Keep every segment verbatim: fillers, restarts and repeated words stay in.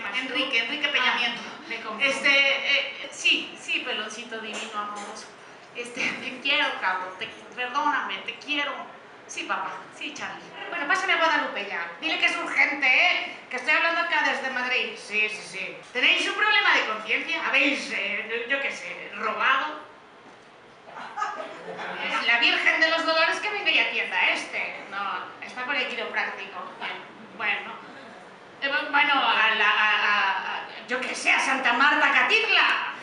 llamas? Enrique, Enrique Peña Miento. Ah, este, eh, sí, sí, peloncito divino, amoroso. Este, te quiero, cabrón, te, perdóname, te quiero. Sí, papá, sí, Charlie. Bueno, pásame a Guadalupe ya. Dile que es urgente, ¿eh? Que estoy hablando acá desde Madrid. Sí, sí, sí. ¿Tenéis un problema de conciencia? ¿Habéis, eh, yo qué sé, robado? Es la Virgen de los Dolores que venga y atienda este. No, está con el quiropráctico. Bueno, eh, bueno, a la, a, a, a, yo qué sé, a Santa Marta Catitla.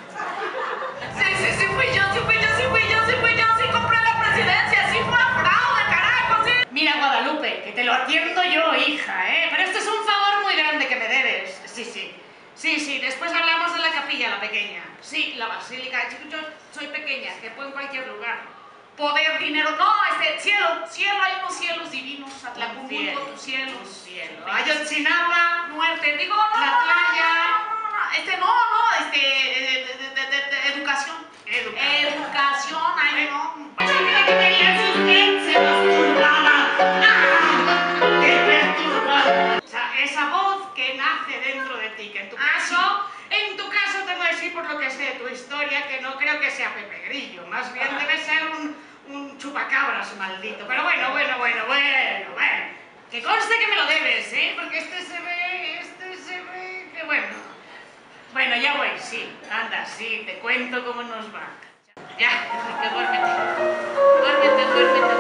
Sí, sí, sí fui yo, sí fui yo, sí fui yo, sí fui yo, sí compré la presidencia, sí fue a fraude, carajo, sí. Mira, Guadalupe, que te lo atiendo yo, hija, ¿eh? Pero este es un favor muy grande que me debes. Sí, sí. Sí, sí, después hablamos de la capilla, la pequeña. Sí, la basílica. Yo soy pequeña, que puedo en cualquier lugar. Poder, dinero, no, este, cielo, cielo, hay unos cielos divinos. Atlacumulco, tus cielos. Cielo. Ayotzinapa, muerte, digo, no, la playa. No, no, no, este, no, no, este, de, de, de, de, de, educación. Educación. Educación, ay, no. O sea, esa voz que nace dentro de ti, que en tu caso, en tu caso te voy a decir por lo que sé de tu historia, que no creo que sea Pepe Grillo, más bien debe ser un, un chupacabras maldito. Pero bueno, bueno, bueno, bueno, bueno. Que conste que me lo debes, ¿eh? Porque este se ve, este se ve, que bueno. Bueno, ya voy, sí, anda, sí, te cuento cómo nos va. Ya, duérmete, duérmete, duérmete.